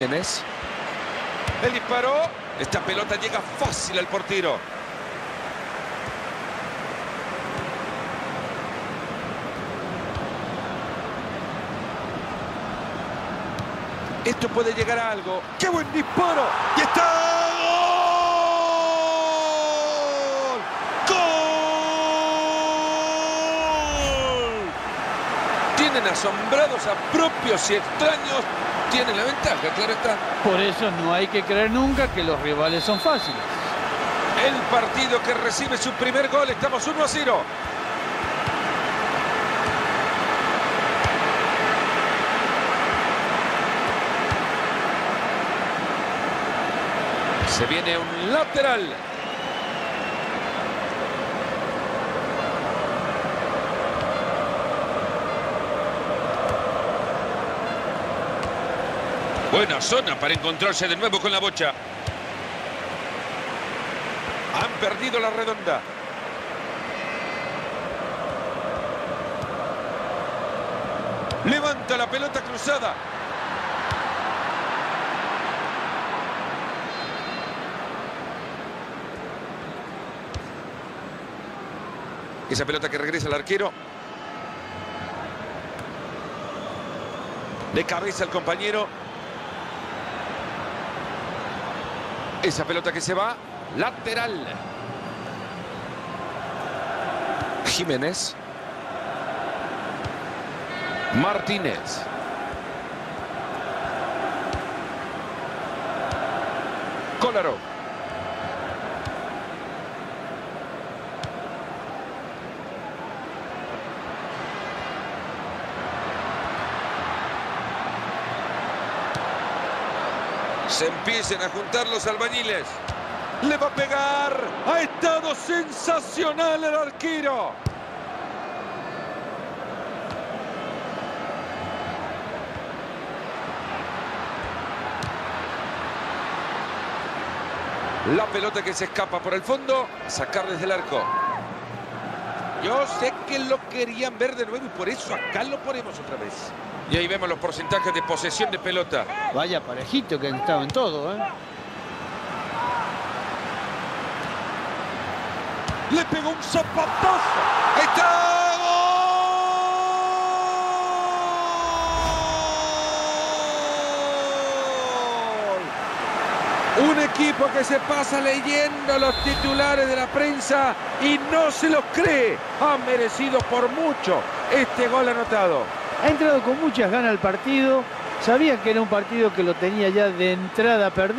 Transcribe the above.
El disparo, esta pelota llega fácil al portero. Esto puede llegar a algo. ¡Qué buen disparo! ¡Y está! Asombrados a propios y extraños, tienen la ventaja, claro está. Por eso no hay que creer nunca que los rivales son fáciles. El partido que recibe su primer gol, estamos 1-0. Se viene un lateral. Buena zona para encontrarse de nuevo con la bocha. Han perdido la redonda. Levanta la pelota cruzada. Esa pelota que regresa al arquero. De cabeza al compañero. Esa pelota que se va, lateral. Jiménez. Martínez. Kolarov. Se empiecen a juntar los albañiles. Le va a pegar. Ha estado sensacional el arquero. La pelota que se escapa por el fondo. A sacar desde el arco. Yo sé que lo querían ver de nuevo y por eso acá lo ponemos otra vez. Y ahí vemos los porcentajes de posesión de pelota. Vaya parejito que han estado en todo, ¿eh? ¡Le pegó un zapatazo! ¡Ahí está! ¡Gol! Un equipo que se pasa leyendo los titulares de la prensa y no se los cree. Ha merecido por mucho este gol anotado. Ha entrado con muchas ganas al partido, sabía que era un partido que lo tenía ya de entrada perdido.